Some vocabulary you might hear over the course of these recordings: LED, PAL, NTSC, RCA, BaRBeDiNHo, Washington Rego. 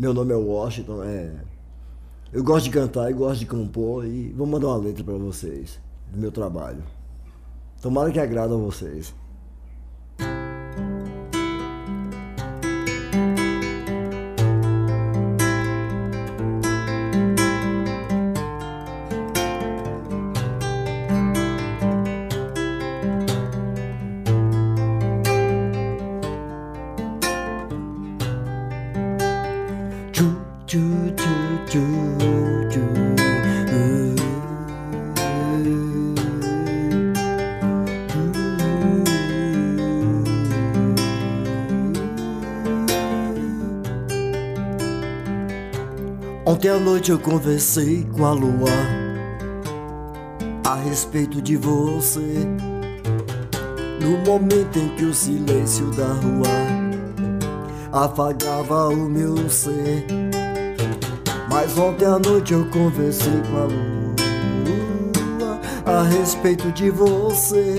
Meu nome é Washington, eu gosto de cantar e gosto de compor e vou mandar uma letra para vocês do meu trabalho. Tomara que agrada a vocês. Ontem à noite eu conversei com a lua a respeito de você. No momento em que o silêncio da rua afagava o meu ser. Mas ontem à noite eu conversei com a lua a respeito de você.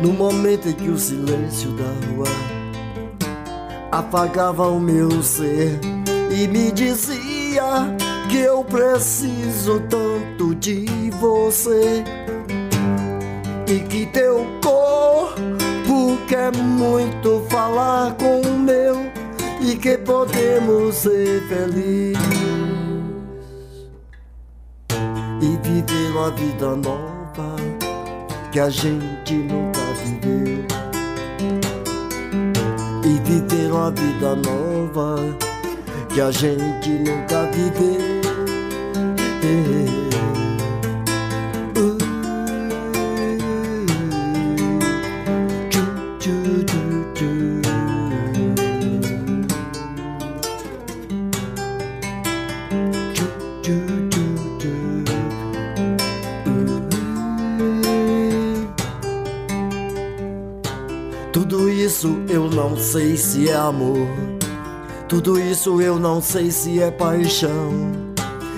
No momento em que o silêncio da rua afagava o meu ser. E me dizia que eu preciso tanto de você e que teu corpo quer muito falar com o meu e que podemos ser felizes e viver uma vida nova que a gente nunca viveu e viver uma vida nova que a gente nunca viveu. Tudo isso eu não sei se é amor. Tudo isso eu não sei se é paixão.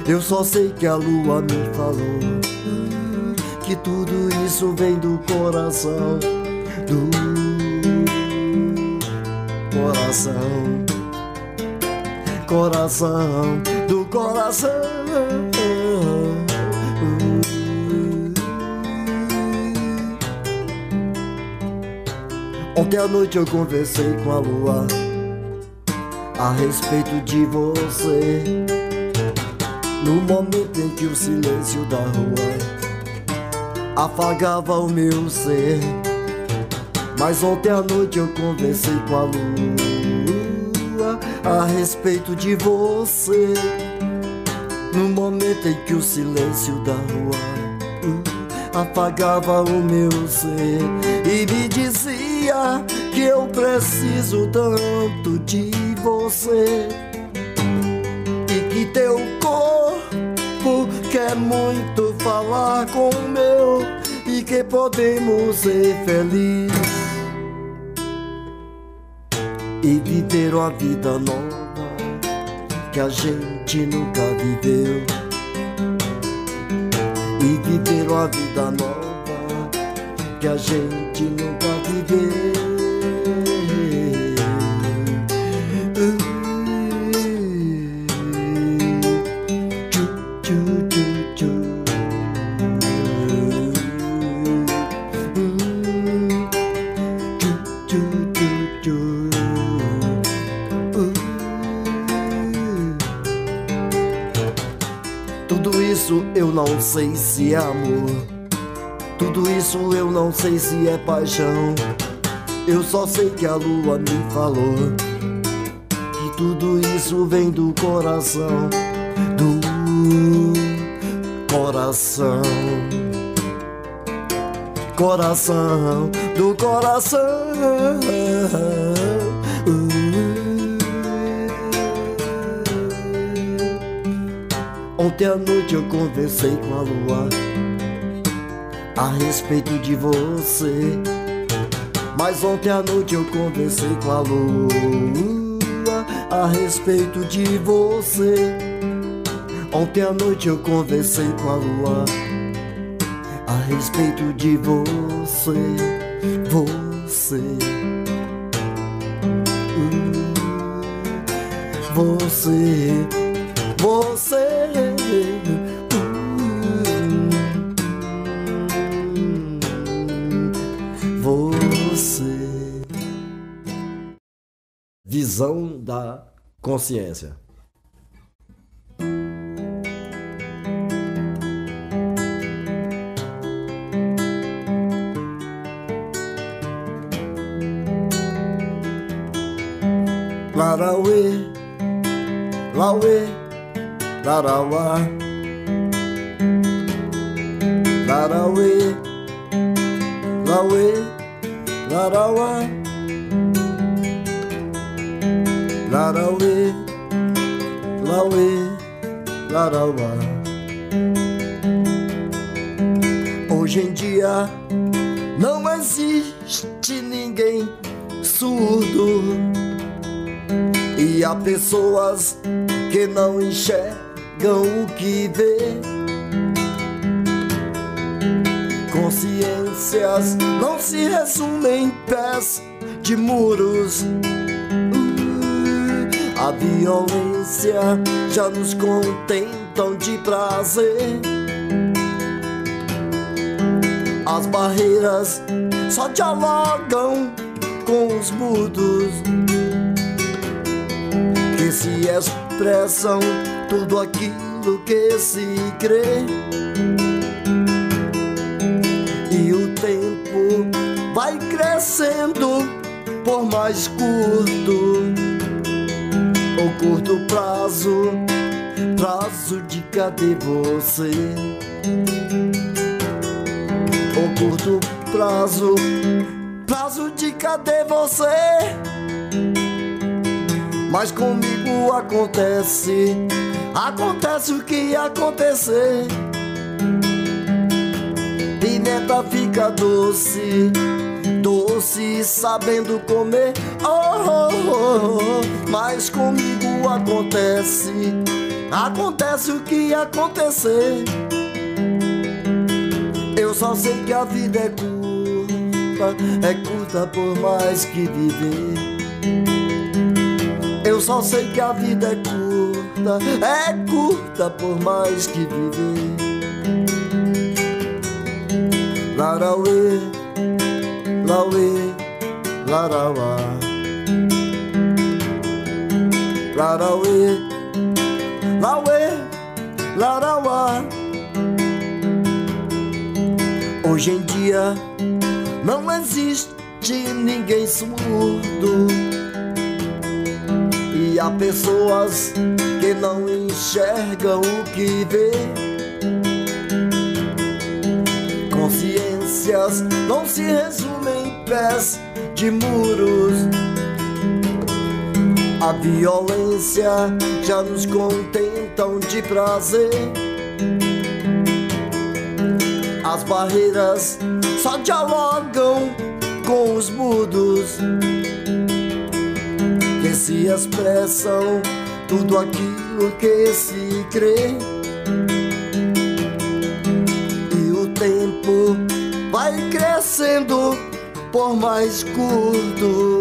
Eu só sei que a lua me falou que tudo isso vem do coração. Do coração. Coração. Do coração. Ontem à noite eu conversei com a lua a respeito de você. No momento em que o silêncio da rua afagava o meu ser. Mas ontem à noite eu conversei com a lua a respeito de você. No momento em que o silêncio da rua afagava o meu ser. E me dizia que eu preciso tanto de você e que teu corpo quer muito falar com o meu e que podemos ser felizes e viver uma vida nova que a gente nunca viveu e viver uma vida nova que a gente nunca viveu. Tudo isso eu não sei se é amor. Tudo isso eu não sei se é paixão. Eu só sei que a lua me falou que tudo isso vem do coração. Do coração. Coração. Do coração. Ontem à noite eu conversei com a lua a respeito de você. Mas ontem à noite eu conversei com a lua a respeito de você. Ontem à noite eu conversei com a lua a respeito de você. Você. Você. Visão da consciência. Larauê, lauê, larauá, larauê, lauê, larauá, larauê, lauê, larauá. Hoje em dia não existe ninguém surdo. E há pessoas que não enxergam o que vê. Consciências não se resumem em pés de muros. A violência já nos contentam de prazer. As barreiras só dialogam com os mudos. Se expressam tudo aquilo que se crê. E o tempo vai crescendo por mais curto. O curto prazo, prazo de cadê você? O curto prazo, prazo de cadê você? Mas comigo acontece, acontece o que acontecer. Pimenta fica doce, doce sabendo comer. Oh, oh, oh. Mas comigo acontece, acontece o que acontecer. Eu só sei que a vida é curta por mais que viver. Eu só sei que a vida é curta por mais que viver. Larauê, lauê, larauá. Larauê, lauê, larauá. Hoje em dia não existe ninguém surdo. E há pessoas que não enxergam o que vê. Consciências não se resumem em pés de muros. A violência já nos contentam de prazer. As barreiras só dialogam com os mudos. Se expressam tudo aquilo que se crê. E o tempo vai crescendo por mais curto.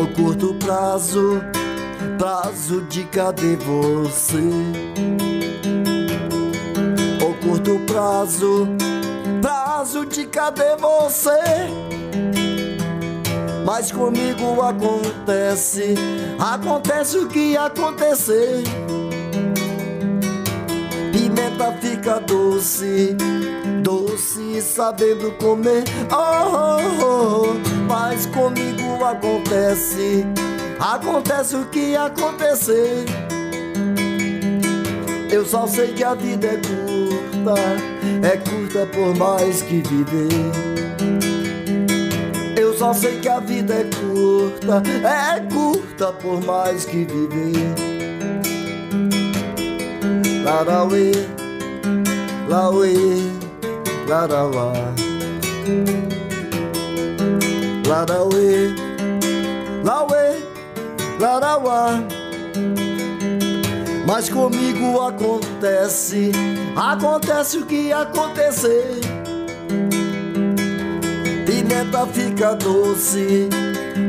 O curto prazo, prazo de cadê você? O curto prazo, prazo de cadê você? Mas comigo acontece, acontece o que acontecer. Pimenta fica doce, doce sabendo comer. Oh, oh, oh. Mas comigo acontece, acontece o que acontecer. Eu só sei que a vida é curta por mais que viver. Só sei que a vida é curta por mais que viver. Larauê, lauê, larauá. Larauê, lauê, larauá. Mas comigo acontece, acontece o que acontecer. Pimenta fica doce,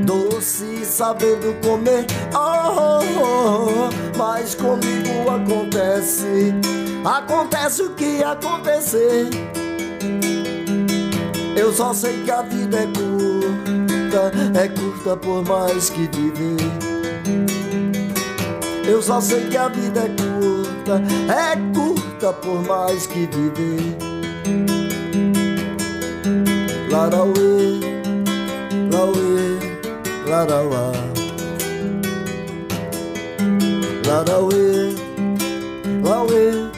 doce sabendo comer. Oh, oh, acontece, acontece o que acontecer. Eu só sei que a vida é curta por mais que viver. Eu só sei que a vida é curta por mais que viver. Larauê, lauê, larauá. Larauê, lauê,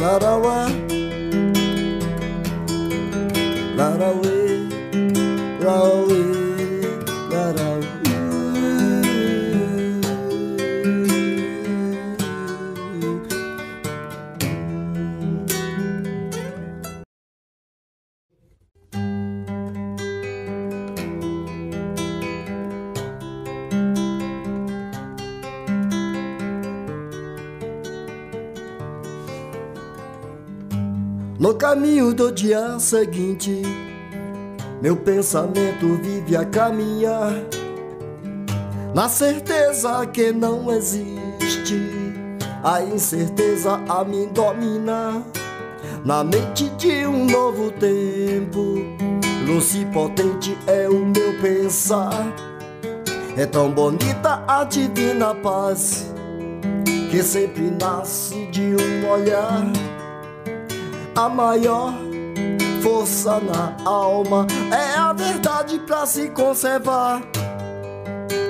larauá. Larauê, lauê, larauá. No caminho do dia seguinte, meu pensamento vive a caminhar, na certeza que não existe, a incerteza a me dominar. Na mente de um novo tempo, luz potente é o meu pensar. É tão bonita a divina paz, que sempre nasce de um olhar. A maior força na alma é a verdade pra se conservar.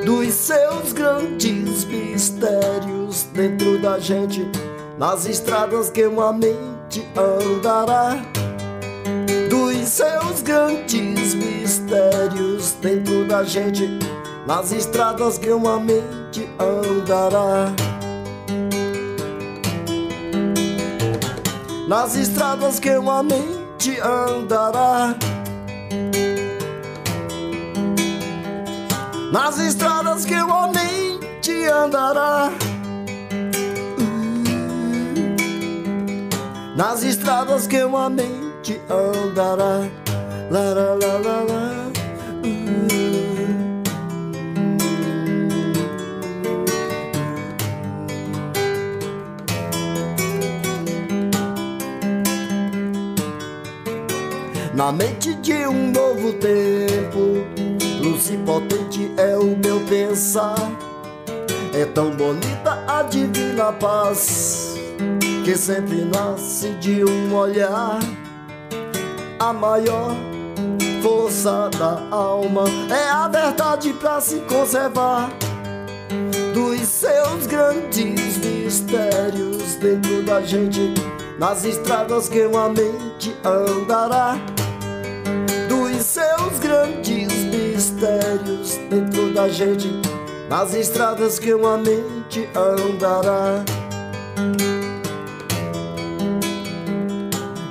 Dos seus grandes mistérios dentro da gente, nas estradas que uma mente andará. Dos seus grandes mistérios dentro da gente, nas estradas que uma mente andará. Nas estradas que uma mente andará. Nas estradas que uma mente andará. Nas estradas que uma mente andará. La la la la la. Na mente de um novo tempo, luz potente é o meu pensar. É tão bonita a divina paz, que sempre nasce de um olhar. A maior força da alma é a verdade pra se conservar. Dos seus grandes mistérios dentro da gente, nas estradas que uma mente andará. Seus grandes mistérios dentro da gente, nas estradas que uma mente andará.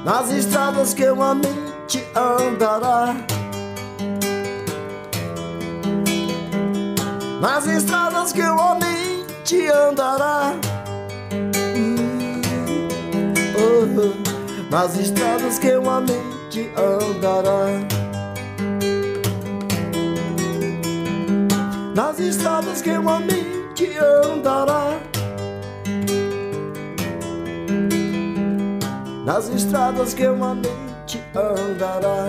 Nas estradas que uma mente andará. Nas estradas que uma mente andará. Nas estradas que uma mente andará. Nas estradas que uma mente andará. Nas estradas que uma mente andará. Nas estradas que uma mente andará.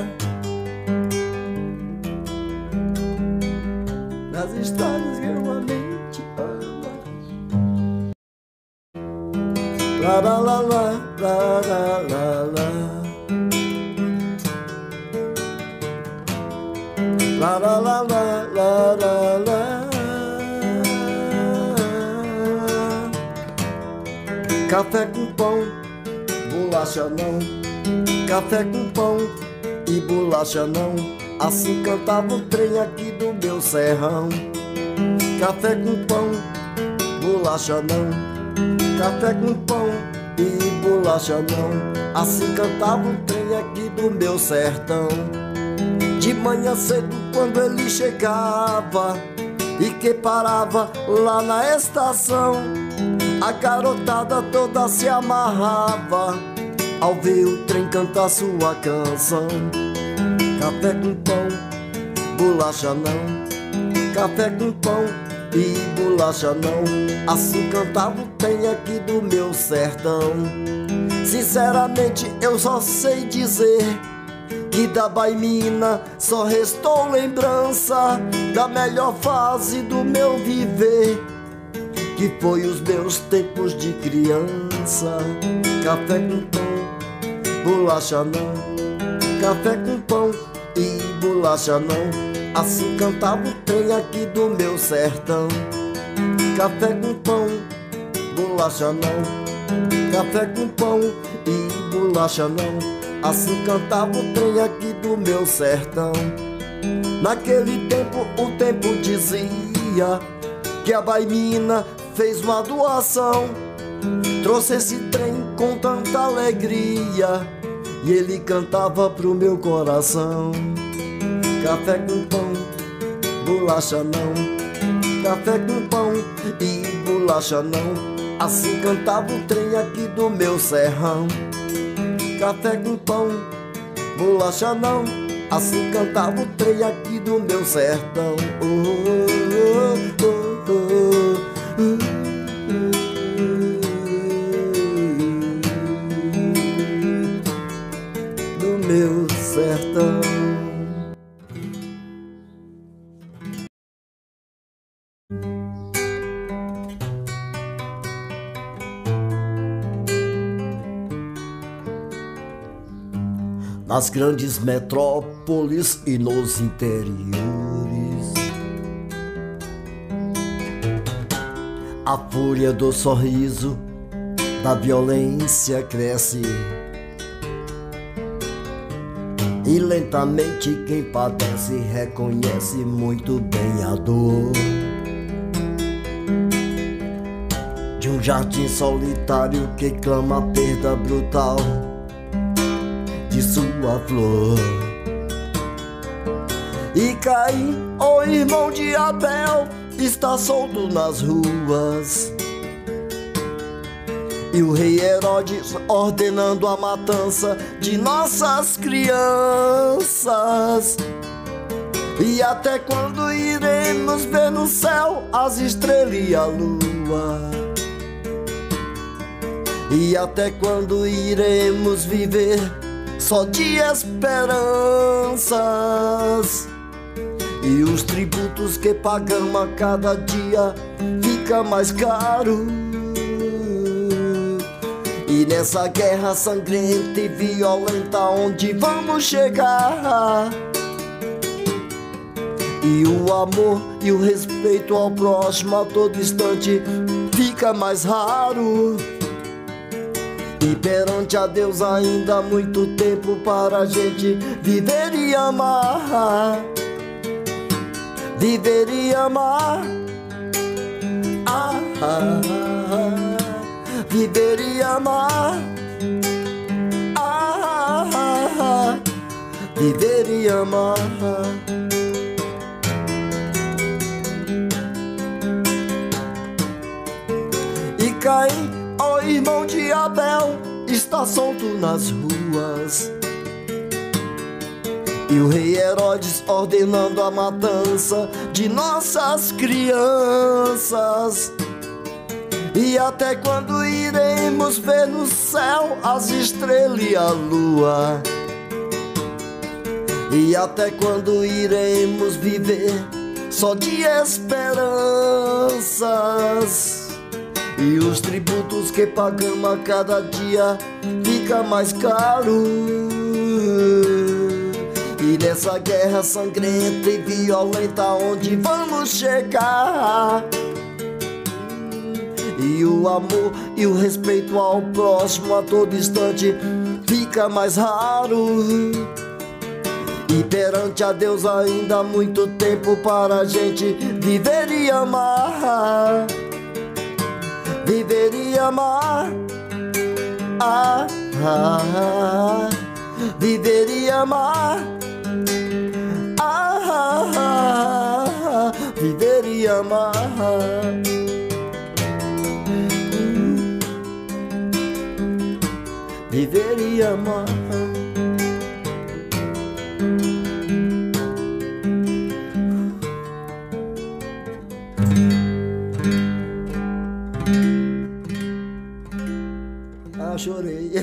La la la la la la la. La la la la la la la. Café com pão, bolacha não. Café com pão e bolacha não. Assim cantava o trem aqui do meu serrão. Café com pão, bolacha não. Café com pão e bolacha não. Assim cantava o trem aqui do meu sertão. De manhã cedo quando ele chegava e que parava lá na estação, a garotada toda se amarrava ao ver o trem cantar sua canção. Café com pão, bolacha não. Café com pão e bolacha não. Assim cantado tem aqui do meu sertão. Sinceramente eu só sei dizer que da baimina só restou lembrança da melhor fase do meu viver, que foi os meus tempos de criança. Café com pão, bolacha não. Café com pão e bolacha não. Assim cantava o trem aqui do meu sertão. Café com pão, bolacha não. Café com pão e bolacha não. Assim cantava o trem aqui do meu sertão. Naquele tempo o tempo dizia que a baimina fez uma doação, trouxe esse trem com tanta alegria e ele cantava pro meu coração. Café com pão, bolacha não. Café com pão e bolacha não. Assim cantava o trem aqui do meu serrão. Café com pão, bolacha não. Assim cantava o trem aqui do meu sertão. Oh, oh, oh, oh, do meu sertão. Nas grandes metrópoles e nos interiores, a fúria do sorriso, da violência cresce, e lentamente quem padece reconhece muito bem a dor de um jardim solitário que clama a perda brutal de sua flor. E Caim, o irmão de Abel, está solto nas ruas, e o rei Herodes ordenando a matança de nossas crianças. E até quando iremos ver no céu as estrelas e a lua? E até quando iremos viver só de esperanças? E os tributos que pagamos a cada dia fica mais caro, e nessa guerra sangrenta e violenta onde vamos chegar? E o amor e o respeito ao próximo a todo instante fica mais raro, e perante a Deus ainda há muito tempo para a gente viver e amar. Viver e amar, ah, ah, ah. Viver e amar, ah, ah, ah, ah. Viver e amar. E Caim, ó irmão de Abel, está solto nas ruas, e o rei Herodes ordenando a matança de nossas crianças. E até quando iremos ver no céu as estrelas e a lua? E até quando iremos viver só de esperanças? E os tributos que pagamos a cada dia fica mais caro, e nessa guerra sangrenta e violenta onde vamos chegar? E o amor e o respeito ao próximo a todo instante fica mais raro, e perante a Deus ainda há muito tempo para a gente viver e amar. Viver e amar, ah, ah, ah. Viver e amar, ah, ah, ah. Viver e amar. Viver e amar. nașorie.